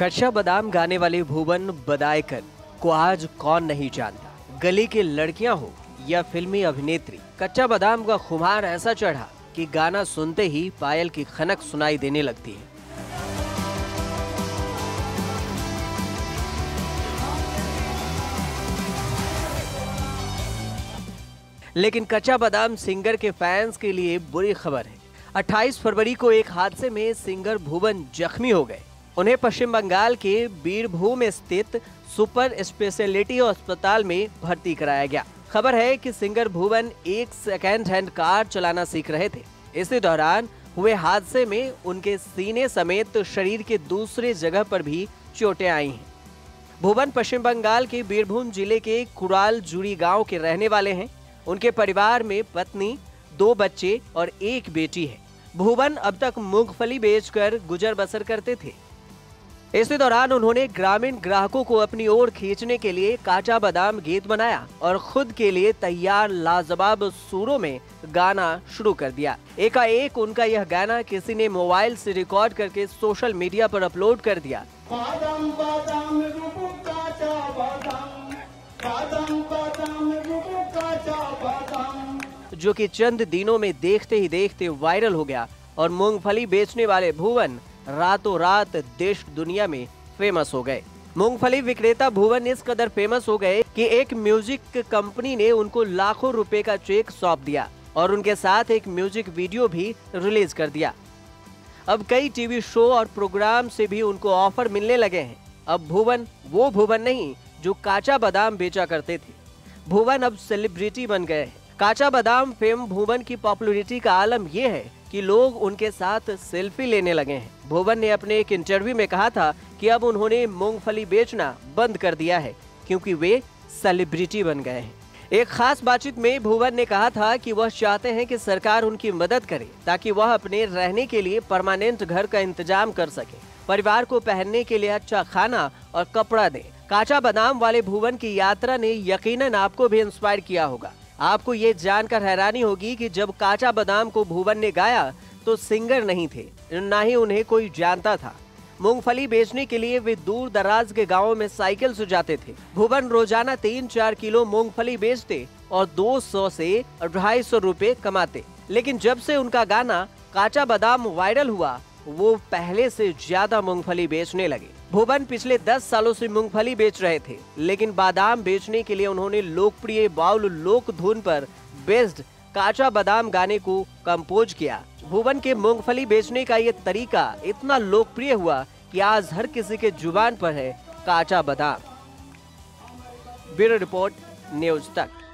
कच्चा बादाम गाने वाले भुवन बड्याकर को आज कौन नहीं जानता। गली की लड़कियां हो या फिल्मी अभिनेत्री, कच्चा बादाम का खुमार ऐसा चढ़ा कि गाना सुनते ही पायल की खनक सुनाई देने लगती है। लेकिन कच्चा बादाम सिंगर के फैंस के लिए बुरी खबर है। 28 फरवरी को एक हादसे में सिंगर भुवन जख्मी हो गए। उन्हें पश्चिम बंगाल के बीरभूम स्थित सुपर स्पेशलिटी अस्पताल में भर्ती कराया गया। खबर है कि सिंगर भुवन एक सेकेंड हैंड कार चलाना सीख रहे थे। इसी दौरान हुए हादसे में उनके सीने समेत शरीर के दूसरे जगह पर भी चोटें आई हैं। भुवन पश्चिम बंगाल के बीरभूम जिले के कुराल जूरी गांव के रहने वाले हैं। उनके परिवार में पत्नी, 2 बच्चे और 1 बेटी है। भुवन अब तक मूंगफली बेचकर गुजर बसर करते थे। इसी दौरान उन्होंने ग्रामीण ग्राहकों को अपनी ओर खींचने के लिए कच्चा बादाम गीत बनाया और खुद के लिए तैयार लाजवाब सुरों में गाना शुरू कर दिया। एकाएक उनका यह गाना किसी ने मोबाइल से रिकॉर्ड करके सोशल मीडिया पर अपलोड कर दिया। जो कि चंद दिनों में देखते ही देखते वायरल हो गया और मूंगफली बेचने वाले भुवन रातों रात देश दुनिया में फेमस हो गए। मूंगफली विक्रेता भुवन इस कदर फेमस हो गए कि एक म्यूजिक कंपनी ने उनको लाखों रुपए का चेक सौंप दिया और उनके साथ एक म्यूजिक वीडियो भी रिलीज कर दिया। अब कई टीवी शो और प्रोग्राम से भी उनको ऑफर मिलने लगे हैं। अब भुवन वो भुवन नहीं जो कच्चा बादाम बेचा करते थे। भुवन अब सेलिब्रिटी बन गए हैं। कच्चा बादाम फेम भुवन की पॉपुलैरिटी का आलम यह है कि लोग उनके साथ सेल्फी लेने लगे हैं। भुवन ने अपने एक इंटरव्यू में कहा था कि अब उन्होंने मूंगफली बेचना बंद कर दिया है क्योंकि वे सेलिब्रिटी बन गए हैं। एक खास बातचीत में भुवन ने कहा था कि वह चाहते हैं कि सरकार उनकी मदद करे ताकि वह अपने रहने के लिए परमानेंट घर का इंतजाम कर सके, परिवार को पहनने के लिए अच्छा खाना और कपड़ा दे। कच्चा बादाम वाले भुवन की यात्रा ने यकीनन आपको भी इंस्पायर किया होगा। आपको ये जानकर हैरानी होगी कि जब कच्चा बादाम को भुवन ने गाया तो सिंगर नहीं थे, ना ही उन्हें कोई जानता था। मूंगफली बेचने के लिए वे दूर दराज के गांवों में साइकिल से जाते थे। भुवन रोजाना 3-4 किलो मूंगफली बेचते और 200 से 250 रुपए कमाते। लेकिन जब से उनका गाना कच्चा बादाम वायरल हुआ, वो पहले से ज्यादा मूंगफली बेचने लगे। भुवन पिछले 10 सालों से मूंगफली बेच रहे थे, लेकिन बादाम बेचने के लिए उन्होंने लोकप्रिय बाउल लोक धुन पर बेस्ड कच्चा बादाम गाने को कंपोज किया। भुवन के मूंगफली बेचने का ये तरीका इतना लोकप्रिय हुआ कि आज हर किसी के जुबान पर है कच्चा बादाम। ब्यूरो रिपोर्ट, न्यूज तक।